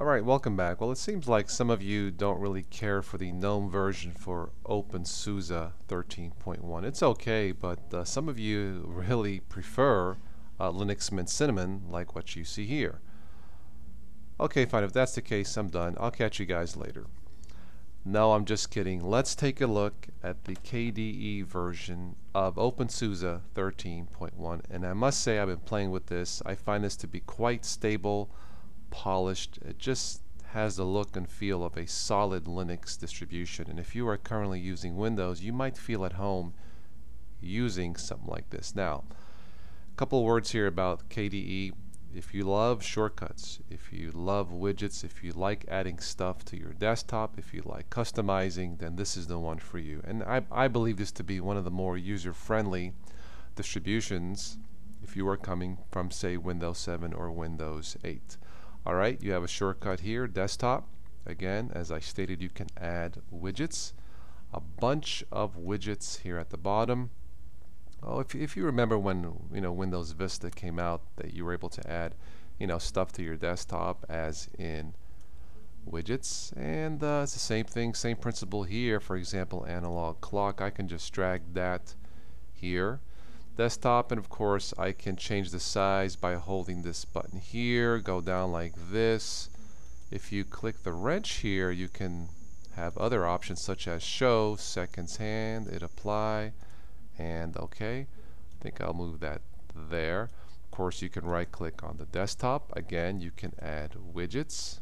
Alright, welcome back. Well, it seems like some of you don't really care for the GNOME version for OpenSUSE 13.1. It's okay, but some of you really prefer Linux Mint Cinnamon, like what you see here. Okay, fine. If that's the case, I'm done. I'll catch you guys later. No, I'm just kidding. Let's take a look at the KDE version of OpenSUSE 13.1. And I must say, I've been playing with this. I find this to be quite stable, polished. It just has the look and feel of a solid Linux distribution. And if you are currently using Windows, you might feel at home using something like this. Now, a couple words here about KDE. If you love shortcuts, if you love widgets, if you like adding stuff to your desktop, if you like customizing, then this is the one for you. And I believe this to be one of the more user-friendly distributions if you are coming from, say, Windows 7 or Windows 8. Alright, you have a shortcut here, desktop. Again, as I stated, you can add widgets. A bunch of widgets here at the bottom. Oh, if you remember when Windows Vista came out, that you were able to add stuff to your desktop as in widgets, and it's the same thing, same principle here. For example, analog clock, I can just drag that here, desktop, and of course I can change the size by holding this button here, go down like this. If you click the wrench here, you can have other options such as show, seconds hand, hit apply, and okay, I think I'll move that there. Of course, you can right click on the desktop. Again, you can add widgets.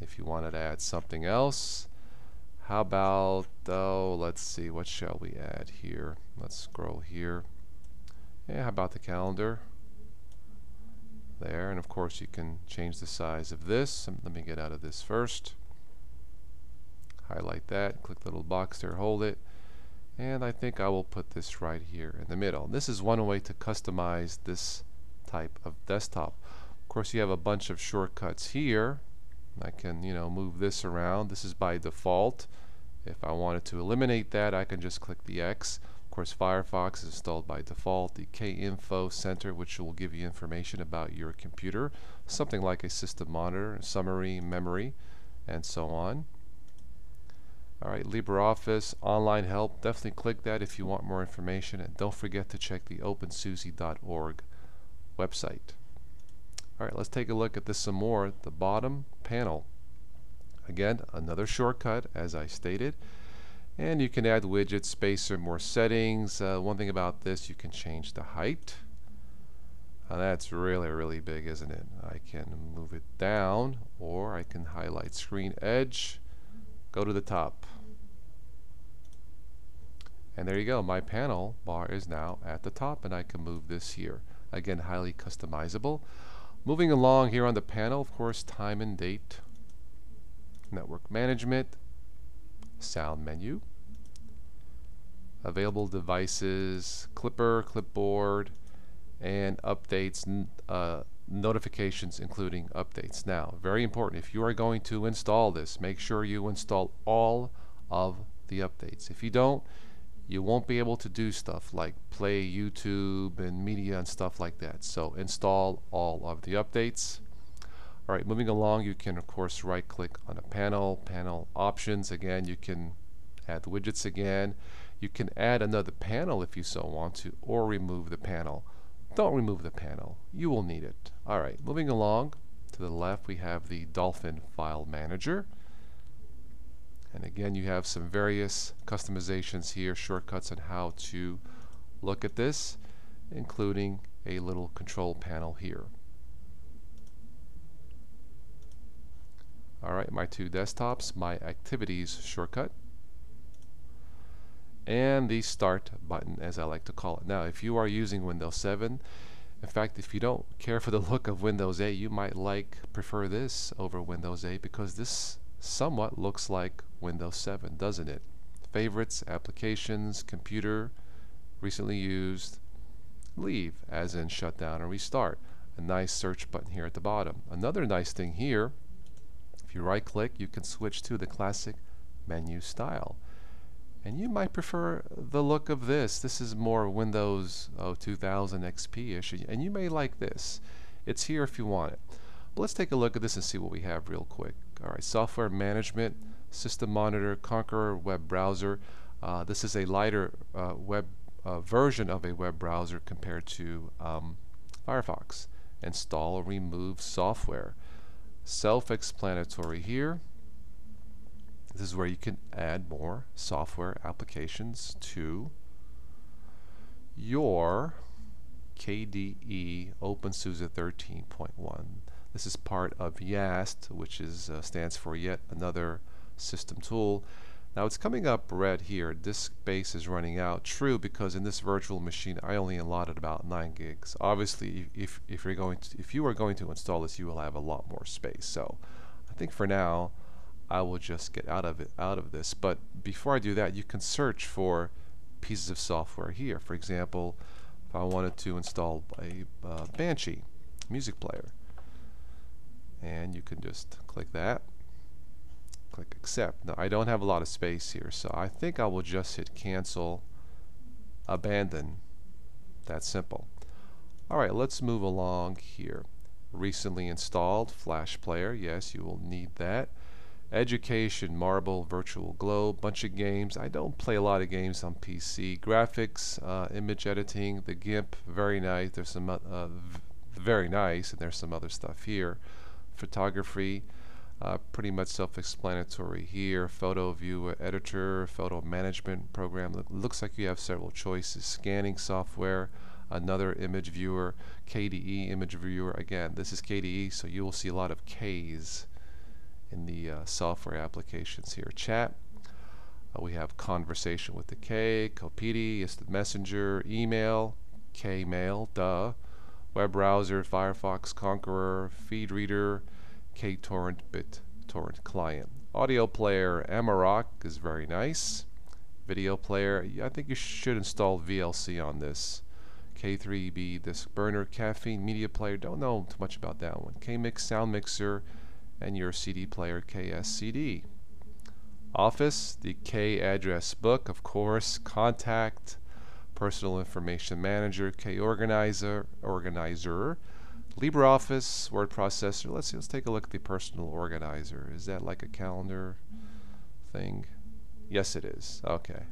If you wanted to add something else, how about, oh, let's see, what shall we add here? Let's scroll here. Yeah, how about the calendar? There, and of course, you can change the size of this. Let me get out of this first. Highlight that, click the little box there, hold it. And I think I will put this right here in the middle. This is one way to customize this type of desktop. Of course, you have a bunch of shortcuts here. I can, move this around. This is by default. If I wanted to eliminate that, I can just click the X. Of course, Firefox is installed by default. The K-Info Center, which will give you information about your computer, something like a system monitor, summary, memory, and so on. Alright, LibreOffice, online help, definitely click that if you want more information, and don't forget to check the OpenSUSE.org website. Alright, let's take a look at this some more at the bottom panel. Again, another shortcut as I stated, and you can add widgets, spacer, more settings. One thing about this, you can change the height. That's really big, isn't it? I can move it down, or I can highlight screen edge, go to the top, and there you go. My panel bar is now at the top, and I can move this here. Again, highly customizable. Moving along here on the panel, of course, time and date, network management, sound menu, available devices, clipper, clipboard, and updates, notifications, including updates. Now, very important, if you are going to install this, make sure you install all of the updates. If you don't, you won't be able to do stuff like play YouTube and media and stuff like that. So install all of the updates. Alright, moving along, you can of course right click on a panel, panel options. Again, you can add widgets again. You can add another panel if you so want to, or remove the panel. Don't remove the panel. You will need it. Alright, moving along to the left, we have the Dolphin file manager. And again, you have some various customizations here, shortcuts on how to look at this, including a little control panel here. Alright, my two desktops, my activities shortcut, and the start button, as I like to call it. Now, if you are using Windows 7, in fact, if you don't care for the look of Windows 8, you might prefer this over Windows 8, because this somewhat looks like Windows 7, doesn't it? Favorites, applications, computer, recently used, leave, as in shut down or restart. A nice search button here at the bottom. Another nice thing here, if you right click, you can switch to the classic menu style. And you might prefer the look of this. This is more Windows 2000 XP-ish, and you may like this. It's here if you want it. But let's take a look at this and see what we have real quick. Alright, software management, system monitor, Konqueror web browser. This is a lighter version of a web browser compared to Firefox. Install or remove software. Self-explanatory here. This is where you can add more software applications to your KDE OpenSUSE 13.1. This is part of YAST, which is stands for Yet Another System Tool. Now it's coming up red here. Disk space is running out. True, because in this virtual machine I only allotted about 9 gigs. Obviously, if you are going to install this, you will have a lot more space. So I think for now, I will just get out of this. But before I do that, you can search for pieces of software here. For example, if I wanted to install a Banshee music player, and you can just click that. Click accept. Now I don't have a lot of space here, so I think I will just hit cancel, abandon. That's simple. Alright, let's move along here. Recently installed Flash Player. Yes, you will need that. Education, Marble, Virtual Globe, bunch of games. I don't play a lot of games on PC. Graphics, image editing, the GIMP, very nice. There's some very nice, and there's some other stuff here. Photography. Pretty much self-explanatory here. Photo viewer, editor, photo management program. Looks like you have several choices. Scanning software, another image viewer, KDE image viewer. Again, this is KDE, so you will see a lot of K's in the software applications here. Chat. We have conversation with the K. Kopete is the messenger. Email. Kmail. Duh. Web browser. Firefox. Konqueror. Feed reader. KTorrent, BitTorrent client. Audio player, Amarok is very nice. Video player, I think you should install VLC on this. K3B, disk burner, Caffeine, media player, don't know too much about that one. KMix, sound mixer, and your CD player, KSCD. Office, the K address book, of course. Contact, personal information manager, Korganizer, LibreOffice, word processor. Let's take a look at the personal organizer. Is that like a calendar thing? Yes, it is. Okay.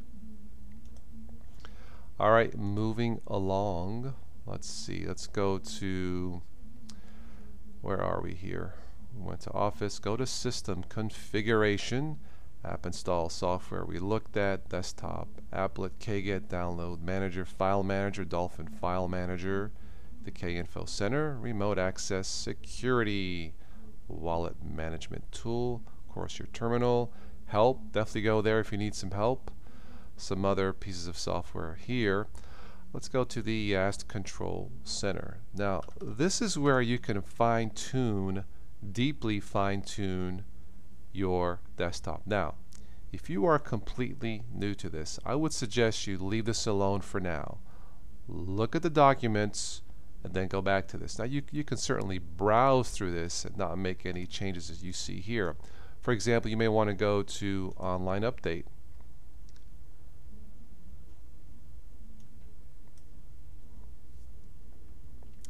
All right, moving along. Let's see. Let's go to, where are we here? We went to Office. Go to System Configuration. App Install Software we looked at. Desktop, Applet, KGET, Download Manager, File Manager, Dolphin File Manager. The K-Info Center, Remote Access Security, Wallet Management Tool, of course your terminal, help, definitely go there if you need some help, some other pieces of software here. Let's go to the YAST Control Center. Now this is where you can fine-tune, deeply fine-tune your desktop. Now if you are completely new to this, I would suggest you leave this alone for now. Look at the documents and then go back to this. Now you can certainly browse through this and not make any changes as you see here. For example, you may want to go to online update.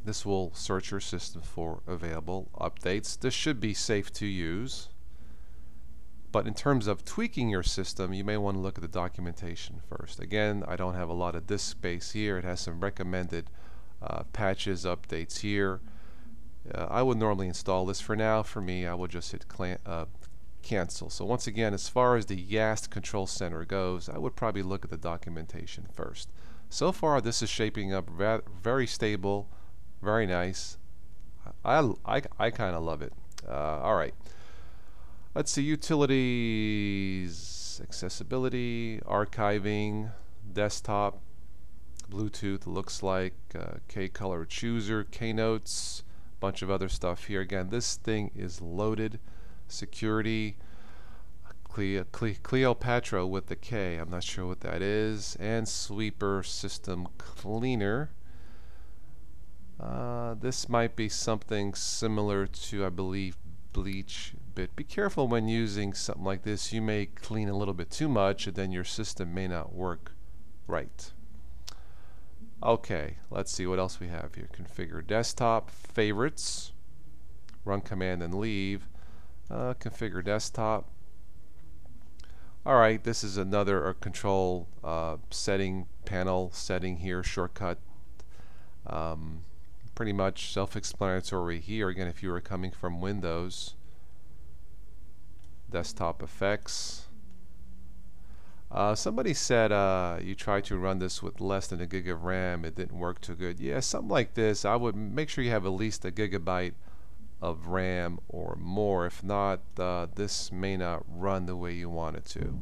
This will search your system for available updates. This should be safe to use, but in terms of tweaking your system, you may want to look at the documentation first. Again, I don't have a lot of disk space here. It has some recommended patches, updates here. I would normally install this. For now, for me, I will just hit cancel. So once again, as far as the YAST Control Center goes, I would probably look at the documentation first. So far this is shaping up very stable, very nice. I kind of love it. Alright, let's see. Utilities, accessibility, archiving, desktop, Bluetooth, looks like K-Color Chooser, K-Notes, bunch of other stuff here. Again, this thing is loaded. Security, Kleopatra with the K, I'm not sure what that is, and Sweeper, System Cleaner. This might be something similar to, I believe, Bleach Bit. Be careful when using something like this. You may clean a little bit too much, and then your system may not work right. Okay, let's see what else we have here. Configure desktop, favorites, run command and leave, configure desktop. Alright, this is another control setting panel setting here, shortcut. Pretty much self-explanatory here. Again, if you were coming from Windows, desktop effects. Somebody said you tried to run this with less than a gig of RAM, it didn't work too good. Yeah, something like this. I would make sure you have at least a gigabyte of RAM or more. If not, this may not run the way you want it to.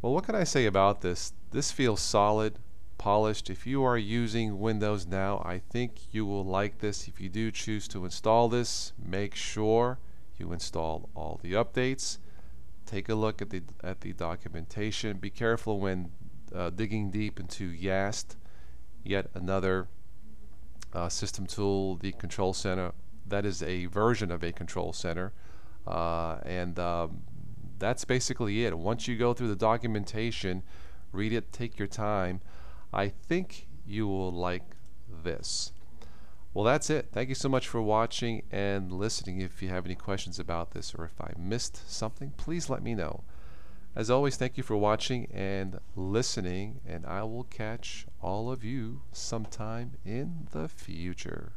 Well, what can I say about this? This feels solid, polished. If you are using Windows now, I think you will like this. If you do choose to install this, make sure you install all the updates. Take a look at the documentation. Be careful when digging deep into YAST, yet another system tool, the Control Center. That is a version of a Control Center, that's basically it. Once you go through the documentation, read it, take your time. I think you will like this. Well, that's it. Thank you so much for watching and listening. If you have any questions about this or if I missed something, please let me know. As always, thank you for watching and listening, and I will catch all of you sometime in the future.